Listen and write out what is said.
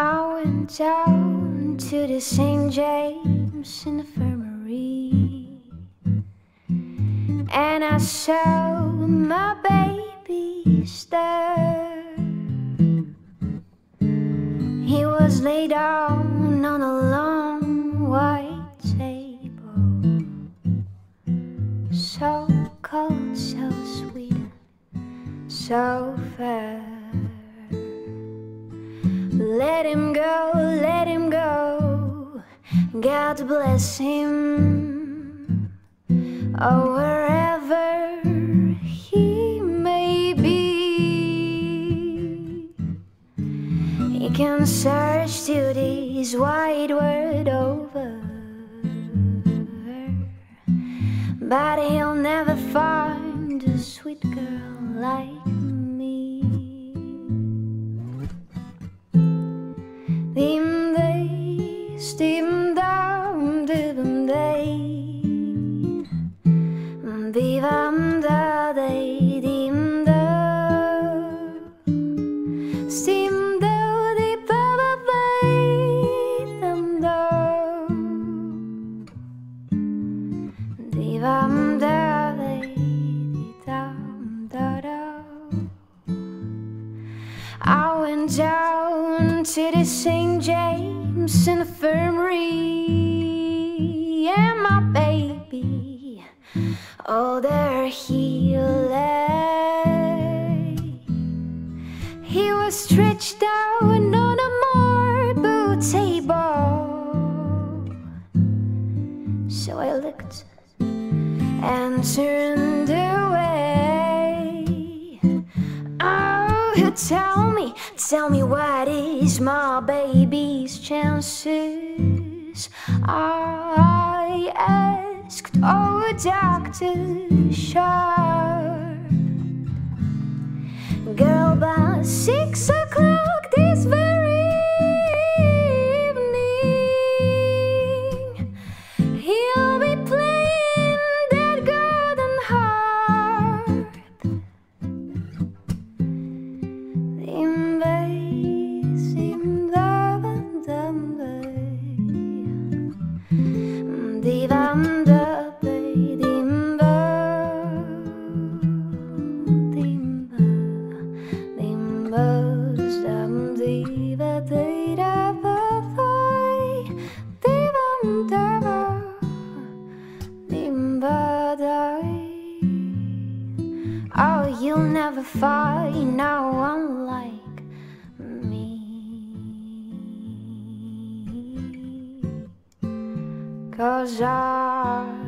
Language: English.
I went down to the St. James Infirmary, and I saw my baby's there. He was laid down on a long white table, so cold, so sweet, so fair. Let him go, let him go, God bless him. Oh, wherever he may be, he can search to this wide world over, but he'll never find a sweet girl like me. Dim dam dim day, vivam da day dim do, sim do di ba ba bay dam do, vivam da day di dam da do. I went down to the St. James Infirmary, yeah, my baby, oh, there he lay. He was stretched out on a marble table, so I looked and turned away. Oh, you tell me what is my baby's chances? I asked, oh, Dr. Sharp. Girl, by 6 o'clock this very evening, he'll be playing that golden harp. Oh, you'll never find no one like me, 'cause I